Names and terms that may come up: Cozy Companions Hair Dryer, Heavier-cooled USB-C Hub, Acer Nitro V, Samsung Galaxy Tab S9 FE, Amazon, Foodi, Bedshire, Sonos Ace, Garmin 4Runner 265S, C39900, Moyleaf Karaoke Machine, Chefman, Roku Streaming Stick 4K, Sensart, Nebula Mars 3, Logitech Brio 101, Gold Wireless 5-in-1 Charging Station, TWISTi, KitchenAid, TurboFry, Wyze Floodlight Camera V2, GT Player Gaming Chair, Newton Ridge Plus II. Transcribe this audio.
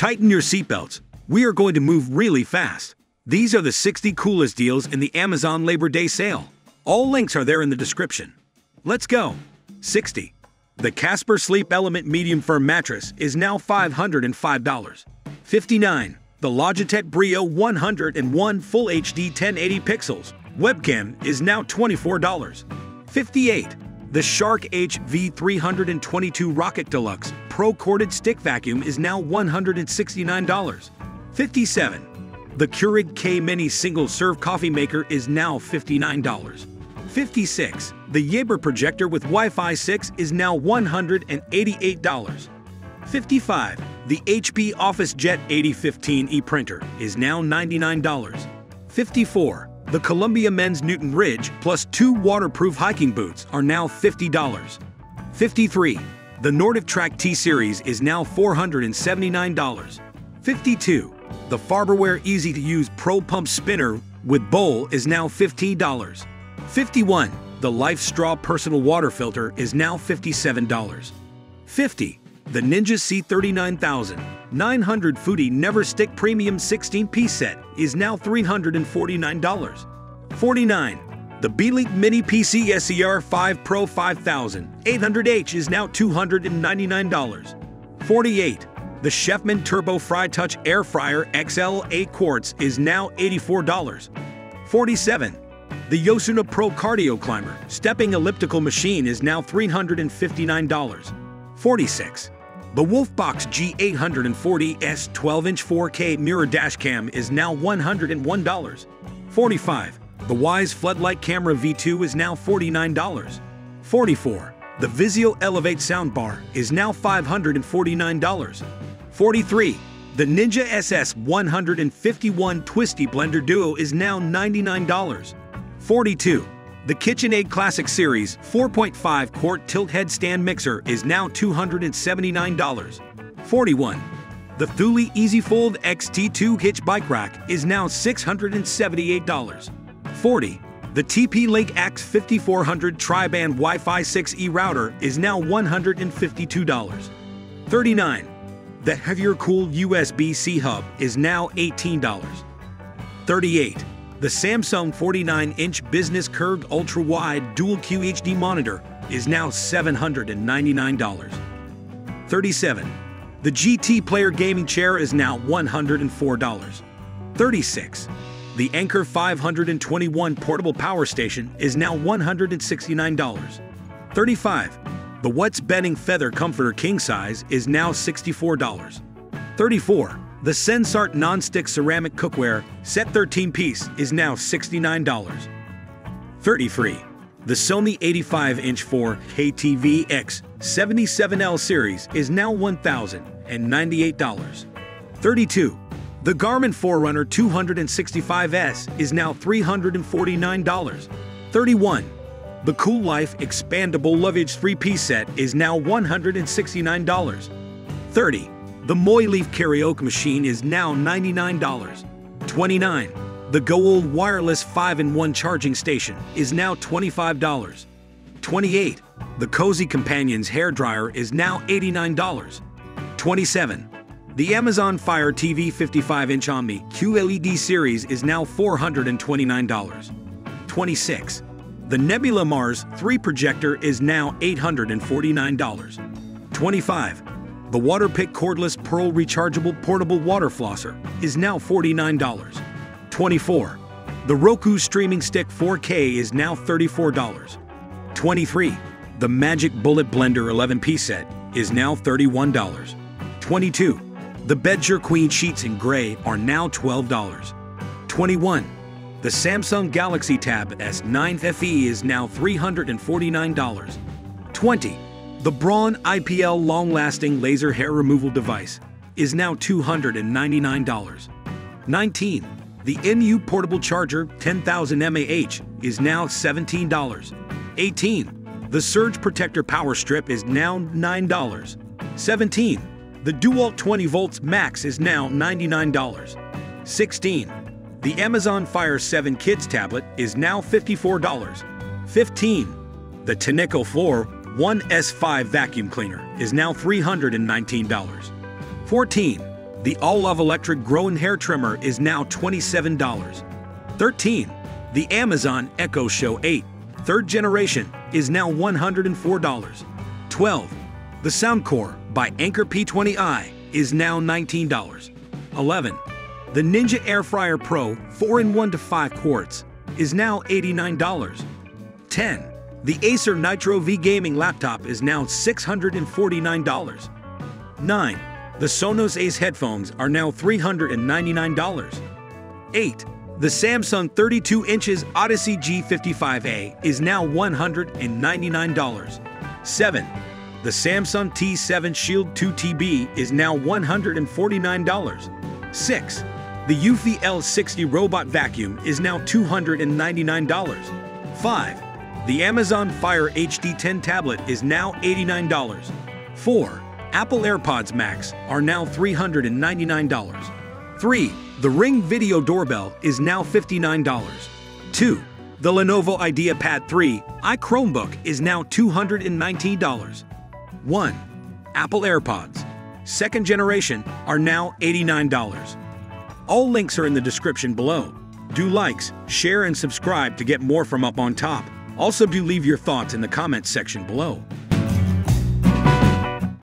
Tighten your seatbelts. We are going to move really fast. These are the 60 coolest deals in the Amazon Labor Day sale. All links are there in the description. Let's go. 60. The Casper Sleep Element Medium Firm Mattress is now $505. 59. The Logitech Brio 101 Full HD 1080 Pixels Webcam is now $24. 58. The Shark HV322 Rocket Deluxe Pro Corded Stick Vacuum is now $169. 57. The Keurig K-Mini Single Serve Coffee Maker is now $59. 56. The Yaber Projector with Wi-Fi 6 is now $188. 55. The HP OfficeJet 8015e printer is now $99. 54. The Columbia Newton Ridge Plus II waterproof hiking boots are now $50. 53. The NordicTrack T Series is now $479. 52. The Farberware easy-to-use Pro Pump Spinner with bowl is now $15. 51. The LifeStraw Personal Water Filter is now $57. 50. The Ninja C39900 Foodi NeverStick Premium 16-piece set is now $349. 49. The Beelink Mini PC SER5 Pro 5800H is now $299. 48. The Chefman TurboFry Touch Air Fryer XL 8 quarts is now $84. 47. The Yosuda Pro Cardio Climber Stepping Elliptical Machine is now $359. 46. The Wolfbox G840S 12-inch 4K Mirror Dash Cam is now $101. 45. The Wyze Floodlight Camera V2 is now $49. 44. The Vizio Elevate Soundbar is now $549. 43. The Ninja SS151 TWISTi Blender Duo is now $99. 42. The KitchenAid Classic Series 4.5 quart tilt headstand mixer is now $279. 41. The Thule EasyFold XT 2 hitch bike rack is now $678. 40. The TP-Link AX 5400 tri-band Wi-Fi 6E router is now $152. 39. The Heavier-cooled USB-C Hub is now $18. 38. The Samsung 49-inch Business Curved Ultra-Wide Dual-QHD Monitor is now $799. 37. The GT Player Gaming Chair is now $104. 36. The Anker 521 Portable Power Station is now $169. 35. The What's Benning Feather Comforter King Size is now $64. 34. The Sensart Non-Stick Ceramic Cookware Set 13-piece is now $69. 33. The Sony 85-inch 4K TV X 77L Series is now $1,098. 32. The Garmin 4Runner 265S is now $349. 31. The Cool Life Expandable Lovage 3-piece set is now $169. 30. The Moyleaf Karaoke Machine is now $99. 29. The Gold Wireless 5-in-1 Charging Station is now $25. 28. The Cozy Companions Hair Dryer is now $89. 27. The Amazon Fire TV 55-inch Omni QLED Series is now $429. 26. The Nebula Mars 3 Projector is now $849. 25. The Waterpik Cordless Pearl Rechargeable Portable Water Flosser is now $49. 24. The Roku Streaming Stick 4K is now $34. 23. The Magic Bullet Blender 11-piece set is now $31. 22. The Bedshire Queen Sheets in Gray are now $12. 21. The Samsung Galaxy Tab S9 FE is now $349. 20. The Braun IPL long-lasting laser hair removal device is now $299. 19. The NU portable charger 10,000 mAh is now $17. 18. The surge protector power strip is now $9. 17. The Dewalt 20 volts max is now $99. 16. The Amazon Fire 7 Kids tablet is now $54. 15. The Tenneco Floor 1S5 vacuum cleaner is now $319. 14. The all-love electric Groen hair trimmer is now $27. 13. The Amazon Echo Show 8, 3rd generation, is now $104. 12. The Soundcore by Anker P20i is now $19. 11. The Ninja Air Fryer Pro 4-in-1 to 5 quarts is now $89. 10. The Acer Nitro V gaming laptop is now $649. 9. The Sonos Ace headphones are now $399. 8. The Samsung 32 inches Odyssey G55A is now $199. 7. The Samsung T7 Shield 2TB is now $149. 6. The Eufy L60 Robot Vacuum is now $299. 5. The Amazon Fire HD10 tablet is now $89. 4. Apple AirPods Max are now $399. 3. The Ring Video Doorbell is now $59. 2. The Lenovo IdeaPad 3i Chromebook is now $219. 1. Apple AirPods, 2nd generation, are now $89. All links are in the description below. Do likes, share and subscribe to get more from Up on Top. Also do leave your thoughts in the comments section below.